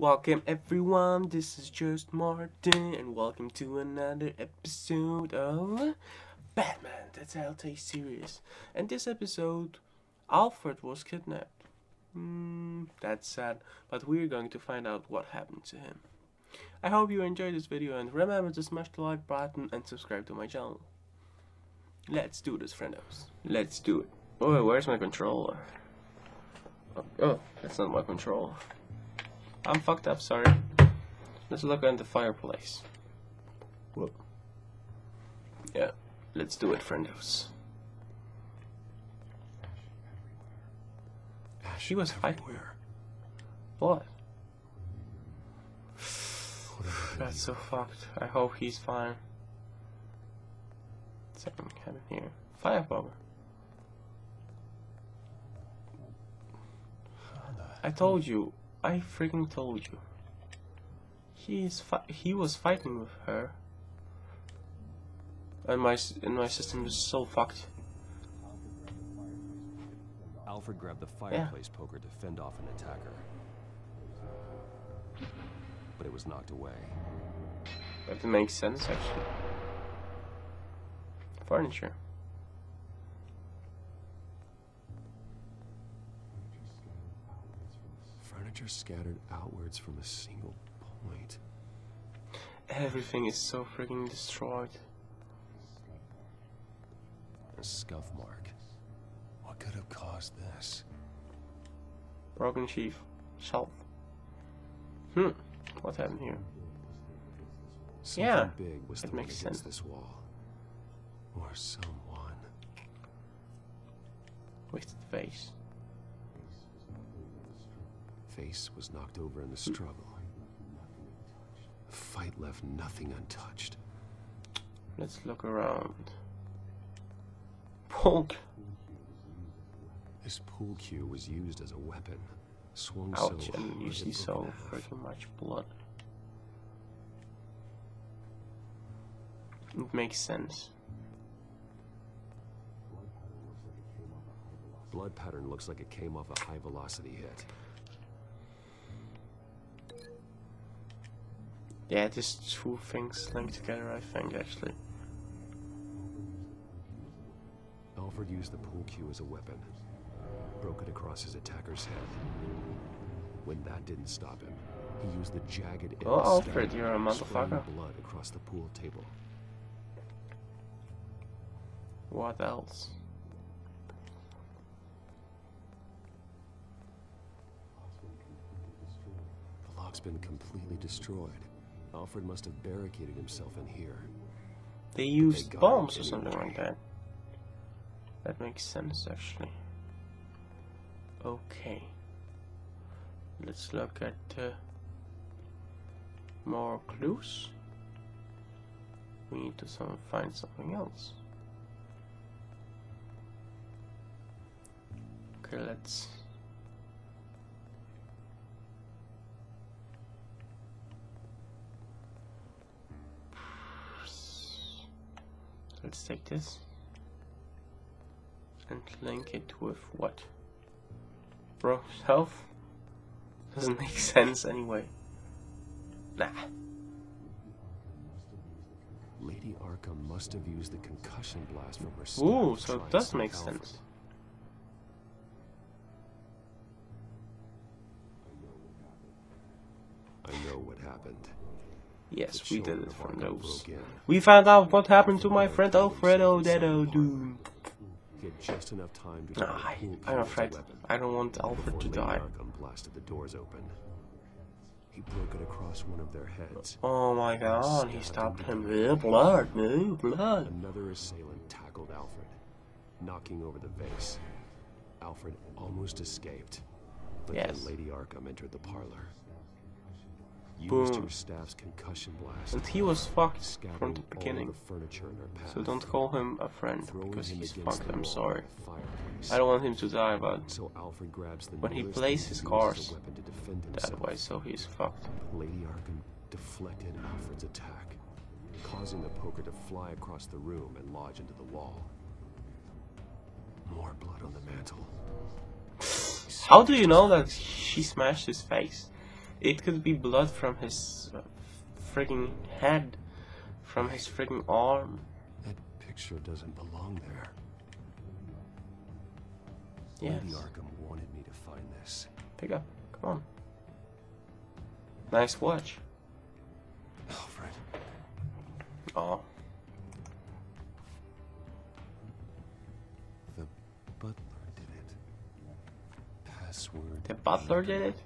Welcome everyone, this is JustMartin, and welcome to another episode of Batman The Telltale Series. And this episode, Alfred was kidnapped. That's sad, but we're going to find out what happened to him. I hope you enjoyed this video, and remember to smash the like button and subscribe to my channel. Let's do this, friendos. Let's do it. Oh, where's my controller? Oh, that's not my controller. I'm fucked up, sorry. Let's look at the fireplace. Whoop. Yeah, let's do it, friendos. She was fighting. What? That's so fucked. I hope he's fine. Something happened here. Firepower. I told you. I freaking told you. He was fighting with her. And my system is so fucked. Alfred grabbed the fireplace poker to fend off an attacker, but it was knocked away. That makes sense, actually. Furniture. Furniture scattered outwards from a single point. Everything is so freaking destroyed. A scuff mark. What could have caused this? Broken shelf. What happened here? Something big was the one against this wall. Or someone. Wasted face. Face was knocked over in the struggle. The fight left nothing untouched. Let's look around. Poke. This pool cue was used as a weapon. Swung so hard, you see so freaking much blood. It makes sense. Blood pattern looks like it came off a high velocity hit. Yeah, there's two things linked together, I think, actually. Alfred used the pool cue as a weapon. Broke it across his attacker's head. When that didn't stop him, he used the jagged end. Oh, Alfred, you're a motherfucker. Blood across the pool table. What else? The lock's been completely destroyed. Alfred must have barricaded himself in here. They used bombs or something like that. That makes sense, actually. Okay. Let's look at more clues. We need to find something else. Okay, let's... let's take this and link it with what? Broken health? Doesn't make sense anyway. Nah. Lady Arkham must have used the concussion blast from her staff. Ooh, so it does make sense. I know what happened. Yes, we did it, friendos. We found out what happened to my friend Alfredo Dedo, dude. Just enough time to I'm afraid. I don't want Alfred to die. Blasted the doors open. He broke it across one of their heads. Oh my god, he stopped him. Blood, no blood. Another assailant tackled Alfred, knocking over the vase. Alfred almost escaped, but then Lady Arkham entered the parlor. Used her staff's concussion blast. And he was fucked from the beginning. So don't call him a friend because he's fucked. I'm sorry. I don't want him to die, but when he plays his cards that way, so he's fucked. Lady Arkham deflected Alfred's attack, causing the poker to fly across the room and lodge into the wall. More blood on the mantle. How do you know that she smashed his face? It could be blood from his friggin' head, from his friggin' arm. That picture doesn't belong there. Yes. Lady Arkham wanted me to find this. Pick up. Come on. Nice watch. Alfred. Oh. The butler did it. Password. The butler did it?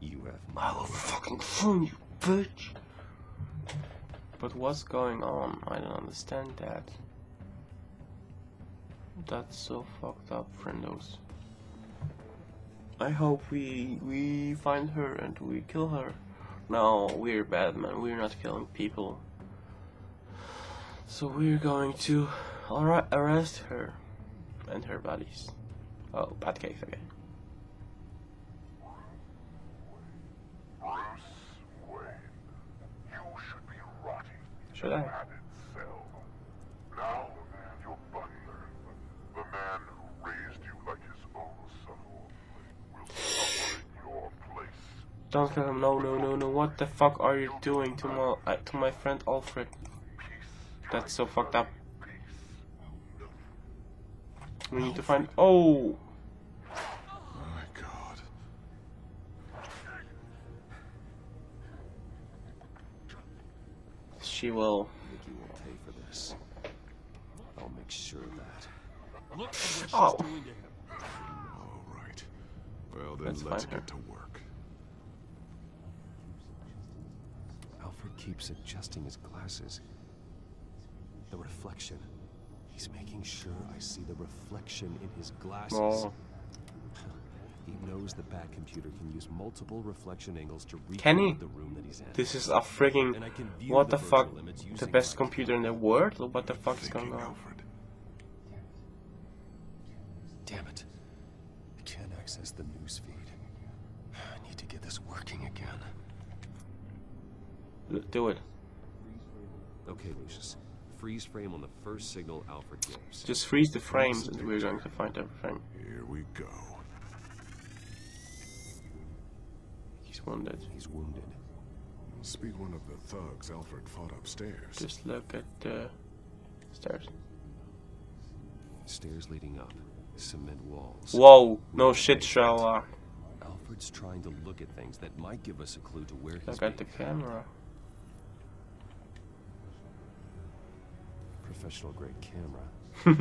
You have my whole fucking phone, you bitch. But what's going on? I don't understand that. That's so fucked up, friendos. I hope we find her and we kill her. No, we're Batman. We're not killing people. So we're going to arrest her and her buddies. Oh, Batcave again. Bruce Wayne, you should be rotting. Should I? Now your butler, the man who raised you like his own son, will suffer your place. Don't kill him! No! What the fuck are you doing to my friend Alfred? That's so fucked up. We need to find. Oh. She will. Vicky will pay for this. I'll make sure of that. Look at what she's doing to him. All right. Well, then let's get to work. Alfred keeps adjusting his glasses. The reflection. He's making sure I see the reflection in his glasses. Oh. He knows the Bat computer can use multiple reflection angles to reach the room that he's in. This is a frigging what the fuck, the best computer in the world. What the fuck is going on? Alfred. Damn it! I can't access the news feed. I need to get this working again. Do it. Okay, Lucius. Freeze frame on the first signal Alfred gives. Just freeze the frames, and we're going to find everything. Here we go. Wounded. He's wounded. Must be one of the thugs Alfred fought upstairs. Just look at the stairs. Stairs leading up, cement walls. Whoa! No shit, Sherlock. Alfred's trying to look at things that might give us a clue to where he's. Look at the camera. Professional grade camera.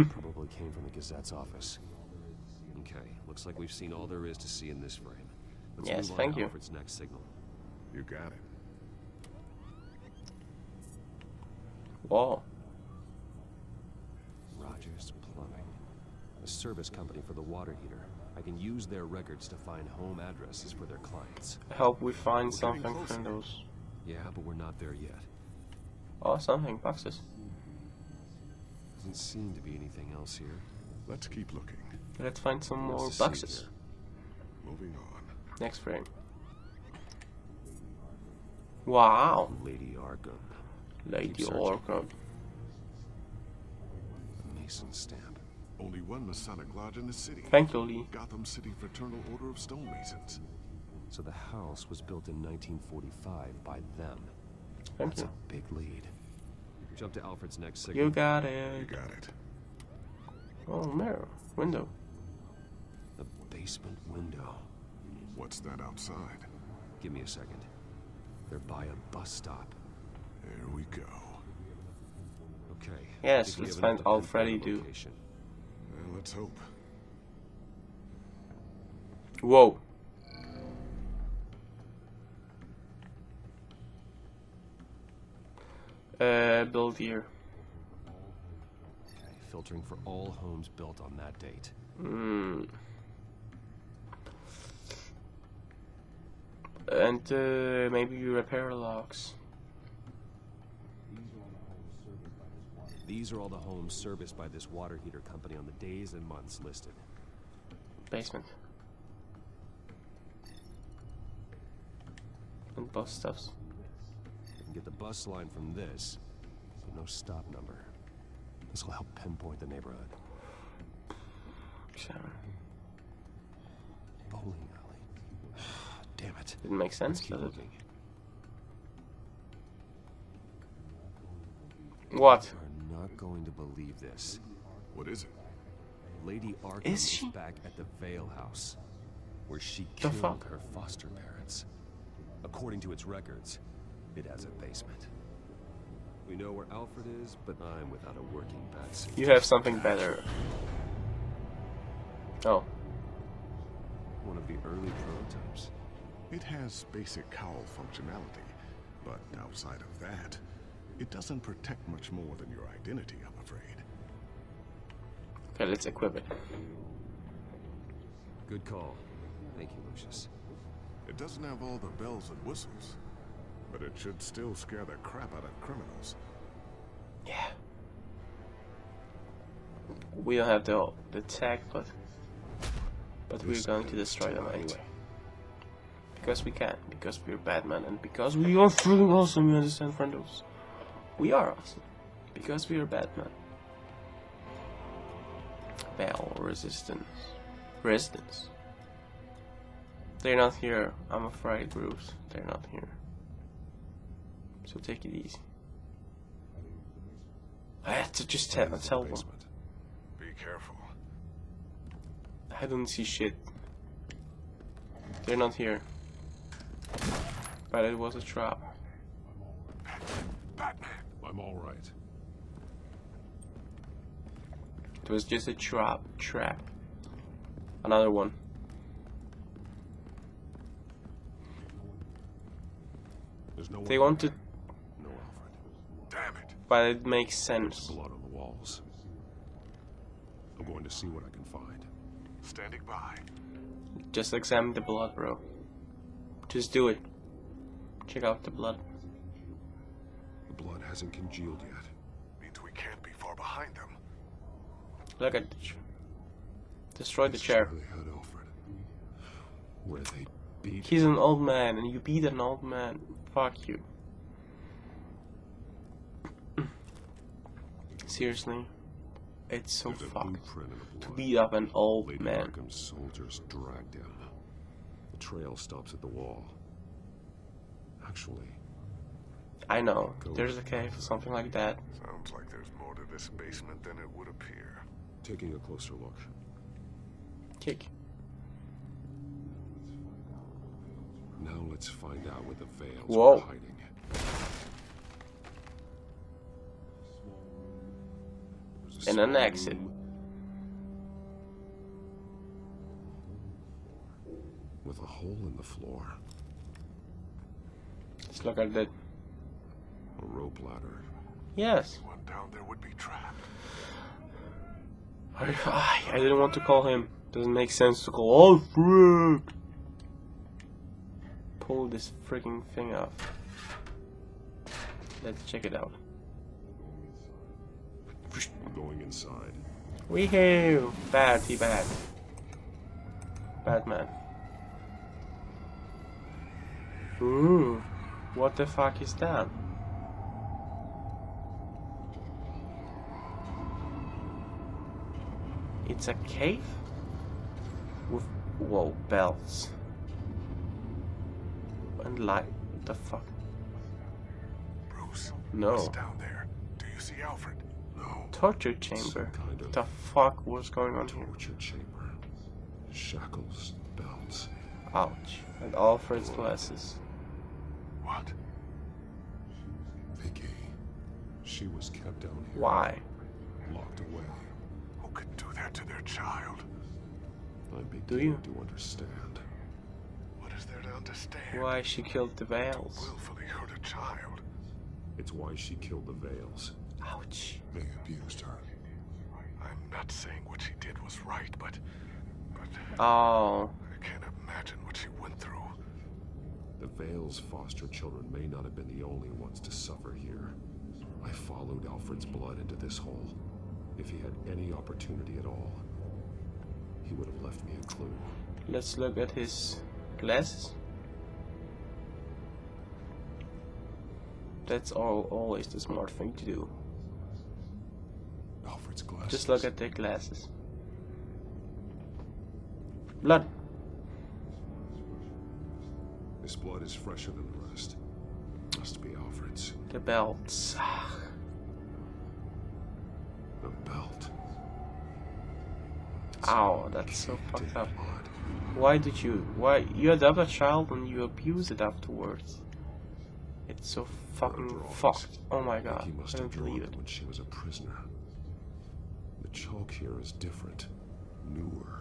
Probably came from the Gazette's office. Okay, looks like we've seen all there is to see in this frame. Yes, thank you. Alfred's next signal. You got it. Whoa. Rogers Plumbing, a service company for the water heater. I can use their records to find home addresses for their clients. Help we find something from those. Yeah, but we're not there yet. Oh, something boxes. Doesn't seem to be anything else here. Let's keep looking. Let's find some more boxes. Moving on. Next frame. Wow. Lady Arkham. Lady Arkham. Mason stamp. Only one Masonic lodge in the city. Thankfully. Gotham City Fraternal Order of Stonemasons. So the house was built in 1945 by them. That's a big lead. Jump to Alfred's next signal. You got it. You got it. Oh, mirror. Window. The basement window. What's that outside? Give me a second. They're by a bus stop. There we go. Okay. Yes, let's find Alfred. Let's hope. Whoa. Build here. Okay, filtering for all homes built on that date. Hmm. And maybe you repair locks. These are all the homes serviced by this water heater company on the days and months listed. Basement. And bus stops. You can get the bus line from this, but no stop number. This will help pinpoint the neighborhood. Bowling alley. Damn it. that. Didn't make sense. Keep looking. What? You are not going to believe this. What is it? Lady Arkham is back at the Vale House, where she killed her foster parents. According to its records, it has a basement. We know where Alfred is, but I'm without a working bat. You have something better. Oh. One of the early prototypes. It has basic cowl functionality, but outside of that, it doesn't protect much more than your identity, I'm afraid. Okay, let's equip it. Good call. Thank you, Lucius. It doesn't have all the bells and whistles, but it should still scare the crap out of criminals. Yeah. We don't have the tech, but we're going to destroy them anyway. Because we can, because we're Batman, and because we are freaking awesome, you understand, friendos? We are awesome. Because we are Batman. Bell resistance. Resistance. They're not here, I'm afraid, Bruce. They're not here. So take it easy. I had to just tell them. Be careful. I don't see shit. They're not here. But it was a trap. Batman. I'm all right. It was just a trap. Another one. No, they wanted. No, Alfred. Damn it! But it makes sense. There's blood on the walls. I'm going to see what I can find. Standing by. Just examine the blood, bro. Just do it. Check out the blood. The blood hasn't congealed yet. Means we can't be far behind them. Look at it. Destroy the chair. Where they beat. He's an old man, and you beat an old man. Fuck you. Seriously, it's so fucked to beat up an old man. Arkham's soldiers dragged him. The trail stops at the wall. Actually, I know there's a cave or something like that. Sounds like there's more to this basement than it would appear. Taking a closer look. Kick. Now let's find out where the veils are hiding. And an exit. With a hole in the floor. Let's look at that. A rope ladder. Yes. One down there would be trapped. I didn't want to call him. Doesn't make sense to call Alfred. Pull this freaking thing off. Let's check it out. Going inside. Weehoo! Batty-bat. Batman. Ooh. What the fuck is that? It's a cave? With... whoa, bells. And light. What the fuck? Bruce, no. What's down there? Do you see Alfred? No. Torture chamber. What the fuck was going on here? Torture chamber. Shackles, belts. Ouch. And Alfred's glasses. What? Vicky. She was kept down here. Why? Locked away. Who could do that to their child? I'm beginning to understand. Why she killed the Veils? Willfully hurt a child. It's why she killed the Veils. Ouch. They abused her. I'm not saying what she did was right, but oh. I can't imagine what she went through. The Veils' foster children may not have been the only ones to suffer here. I followed Alfred's blood into this hole. If he had any opportunity at all, he would have left me a clue. Let's look at his glasses. That's always the smart thing to do. Alfred's glasses. Just look at their glasses. Blood. His blood is fresher than the rest. Must be Alfred's. The belts. The belt. Ow, that's so fucked up. Why did you... Why... You adopted a child and you abused it afterwards. It's so fucking fucked. Oh my god, I don't believe it. When she was a prisoner. The chalk here is different. Newer.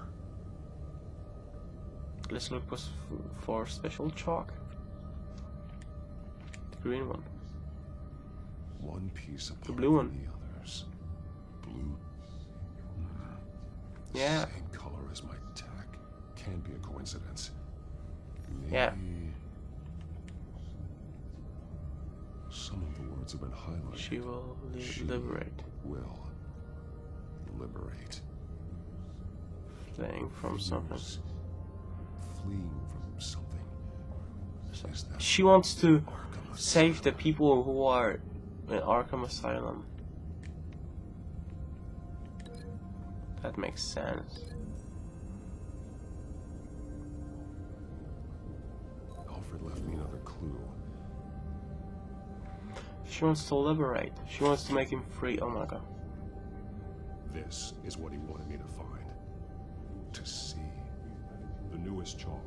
Let's look for special chalk. The green one. One piece of the blue one. The others. Blue. Yeah. Same color as my tack. Can't be a coincidence. Maybe yeah. Some of the words have been highlighted. She will liberate. Will liberate. Fleeing from something. Fleeing from something. She wants to save the people who are in Arkham Asylum. That makes sense. Alfred left me another clue. She wants to liberate. She wants to make him free. Oh my god. This is what he wanted me to find. To see. The newest chalk.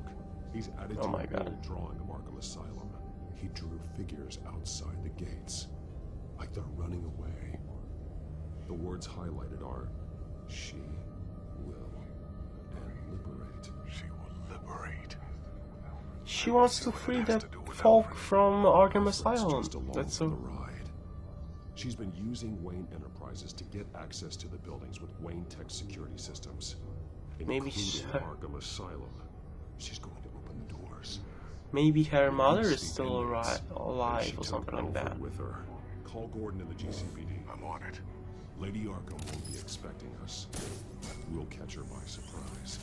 He's added to the old drawing of Arkham Asylum. He drew figures outside the gates. Like they're running away. The words highlighted are... She will liberate. She will liberate. She wants to free the folk from Arkham Asylum. That's so. She's been using Wayne Enterprises to get access to the buildings with Wayne Tech security systems. Maybe Arkham Asylum. She's going to open the doors. Maybe her mother is still alive or something like that. With her. Call Gordon in the GCPD. I'm on it. Lady Arkham won't be expecting us. We'll catch her by surprise.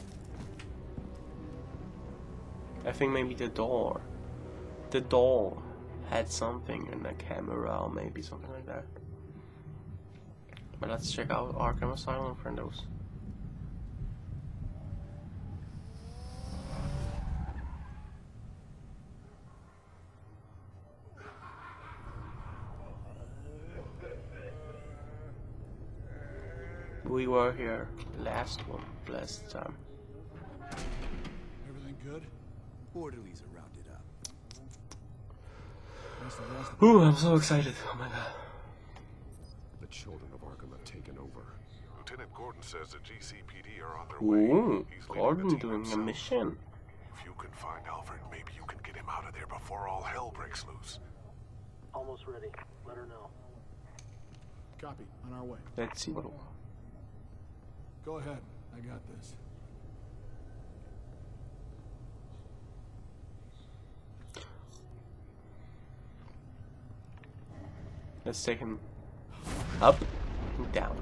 I think maybe the door. The door had something in the camera or maybe something like that. But let's check out Arkham Asylum for those. We were here last time. Everything good? Orderlies are rounded up. Ooh, I'm so excited. Oh my god. The children of Arkham have taken over. Lieutenant Gordon says the GCPD are on their way. Ooh, Gordon doing a mission. If you can find Alfred, maybe you can get him out of there before all hell breaks loose. Almost ready. Let her know. Copy. On our way. Let's see what it was. Go ahead, I got this. Let's take him up and down.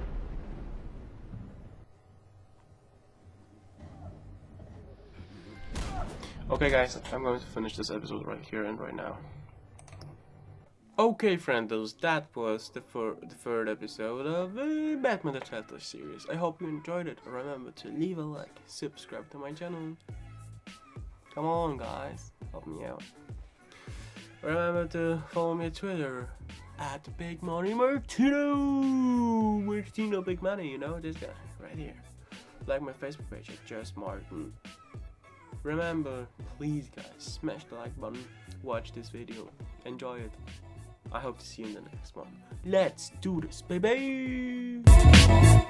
Okay guys, I'm going to finish this episode right here and right now. Okay friendos, that was the third episode of Batman The Telltale Series. I hope you enjoyed it. Remember to leave a like, subscribe to my channel. Come on guys, help me out. Remember to follow me on Twitter at BigMoneyMartino. Martino Big Money, you know, this guy right here. Like my Facebook page at JustMartin. Remember, please guys, smash the like button, watch this video, enjoy it. I hope to see you in the next one. Let's do this, baby!